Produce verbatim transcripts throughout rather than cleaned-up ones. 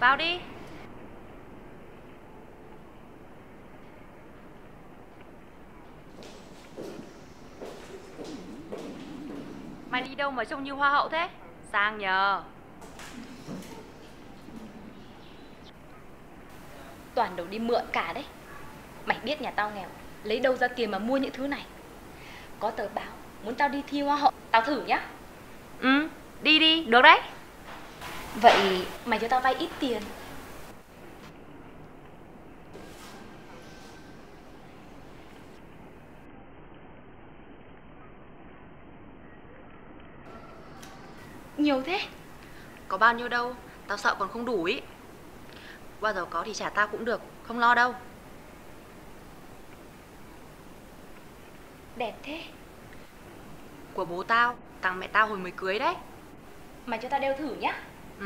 Vào đi. Mày đi đâu mà trông như hoa hậu thế? Sang nhờ. Toàn đầu đi mượn cả đấy. Mày biết nhà tao nghèo, lấy đâu ra tiền mà mua những thứ này. Có tờ báo muốn tao đi thi hoa hậu, tao thử nhá. Ừ, đi đi, được đấy. Vậy mày cho tao vay ít tiền. Nhiều thế? Có bao nhiêu đâu, tao sợ còn không đủ ý. Bao giờ có thì trả tao cũng được, không lo đâu. Đẹp thế. Của bố tao, tặng mẹ tao hồi mới cưới đấy. Mày cho tao đeo thử nhá. Ừ.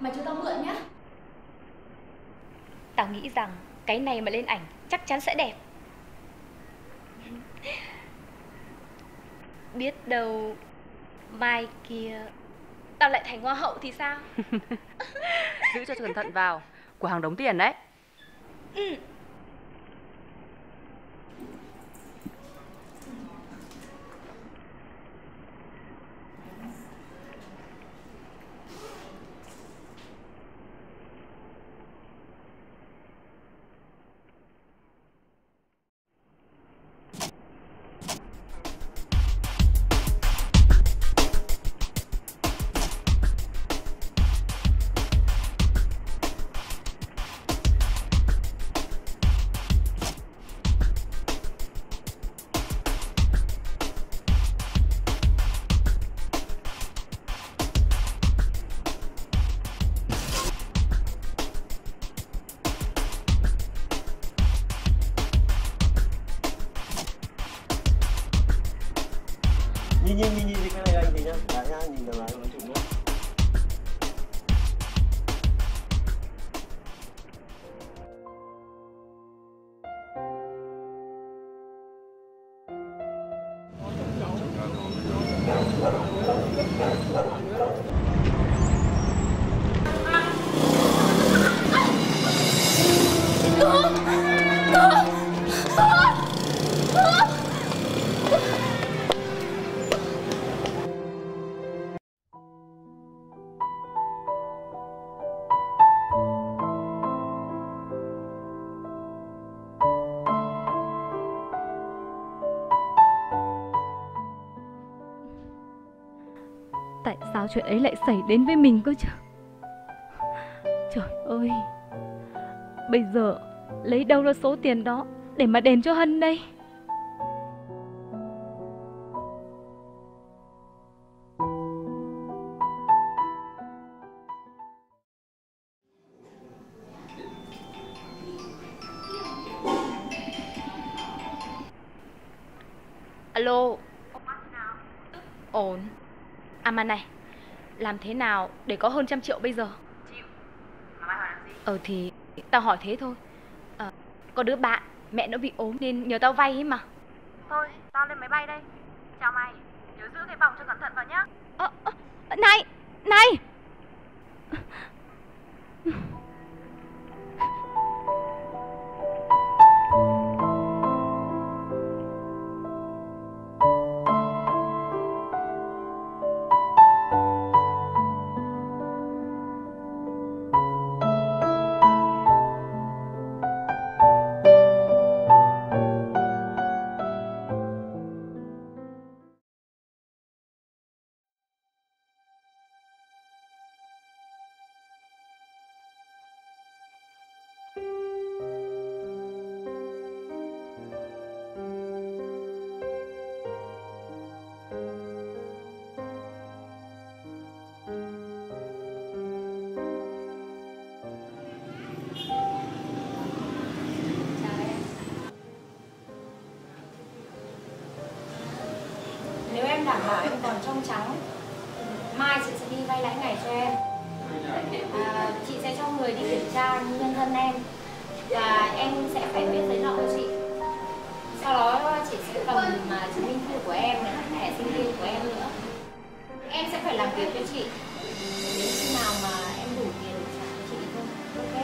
Mày cho tao mượn nhá. Tao nghĩ rằng cái này mà lên ảnh chắc chắn sẽ đẹp. Biết đâu mai kia tao lại thành hoa hậu thì sao? Giữ cho cẩn thận vào, của hàng đống tiền đấy. Ừ. Nhìn nhìn nhìn nhìn cái này anh nhìn nhá, đá nha, nhìn vào nó chụp nhá. Tại sao chuyện ấy lại xảy đến với mình cơ chứ? Trời ơi, bây giờ lấy đâu ra số tiền đó để mà đền cho Hân đây? Alo. Ổn. À mà này, làm thế nào để có hơn trăm triệu bây giờ? Chịu. Mà mày hỏi làm gì? Ờ thì tao hỏi thế thôi. À, có đứa bạn, mẹ nó bị ốm nên nhờ tao vay ấy mà. Thôi, tao lên máy bay đây. Chào mày, nhớ giữ cái vòng cho cẩn thận vào nhá. Ờ, à, à, này, này. Đảm bảo em còn trong trắng, mai chị sẽ đi vay lãi ngày cho em. À, chị sẽ cho người đi kiểm tra nhân thân em và em sẽ phải viết giấy nợ của chị. Sau đó chị sẽ cầm mà chứng minh thư của em, thẻ sinh viên của em nữa. Em sẽ phải làm việc cho chị. Đến khi nào mà em đủ tiền trả cho chị không? Ok.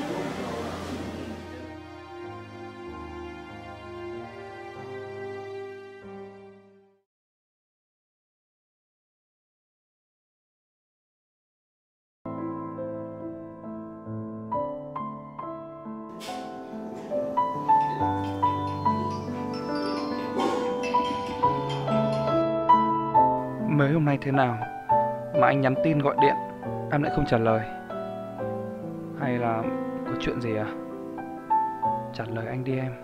Mấy hôm nay thế nào mà anh nhắn tin gọi điện em lại không trả lời? Hay là có chuyện gì à? Trả lời anh đi em.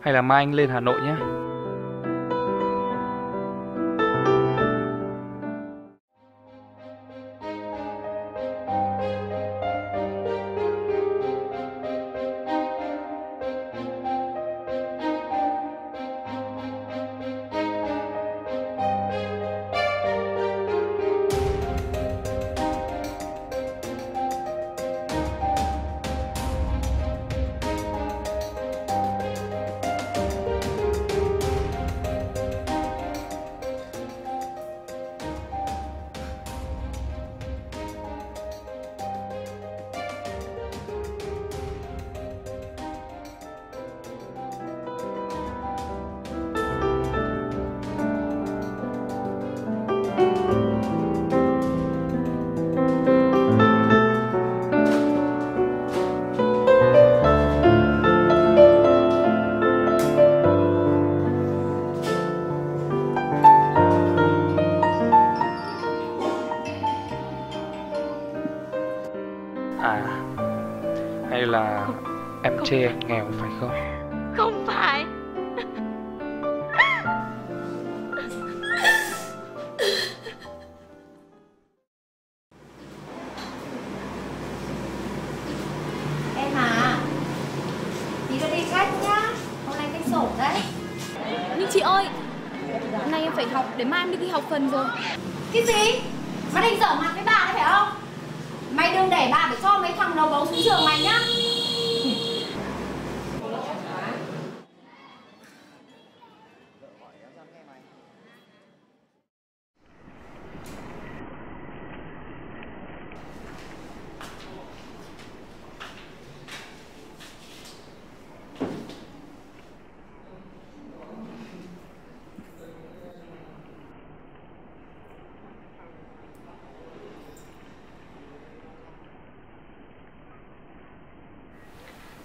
Hay là mai anh lên Hà Nội nhé. À, hay là không, em không chê anh nghèo phải không? Không phải. Em à, đi ra đi khách nhá. Hôm nay khách sổ đấy. Nhưng chị ơi, hôm nay em phải học, để mai em đi đi học phần rồi. Cái gì? Mà định dở mặt với bà đấy phải không? Mày đừng để bà phải cho mấy thằng đầu bấu xuống trường mày nhá.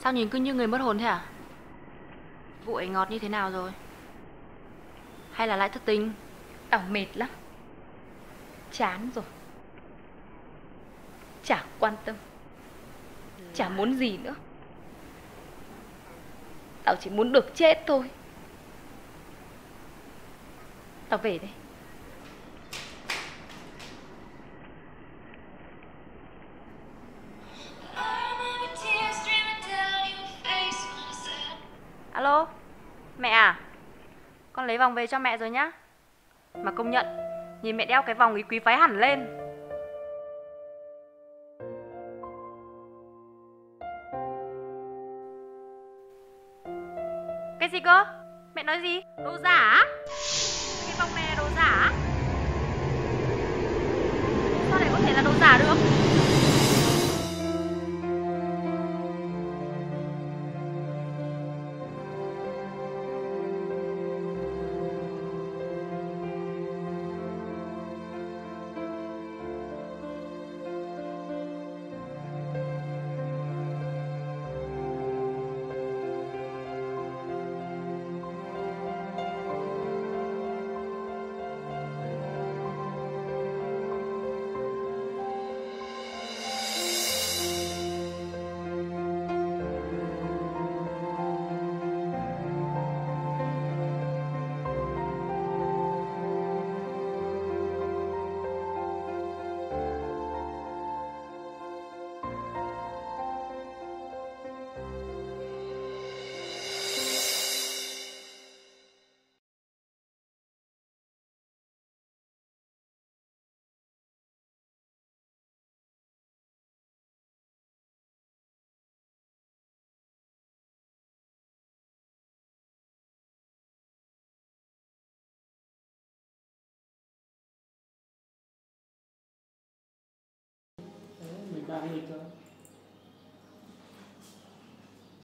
Sao nhìn cứ như người mất hồn thế à? Vụ ấy ngọt như thế nào rồi? Hay là lại thất tình? Tao mệt lắm. Chán rồi. Chả quan tâm. Chả muốn gì nữa. Tao chỉ muốn được chết thôi. Tao về đây. Alo, mẹ à, con lấy vòng về cho mẹ rồi nhá. Mà công nhận, nhìn mẹ đeo cái vòng ý quý phái hẳn lên. Cái gì cơ? Mẹ nói gì? Đồ giả? Cái vòng này là đồ giả? Sao lại có thể là đồ giả được? Dame todo.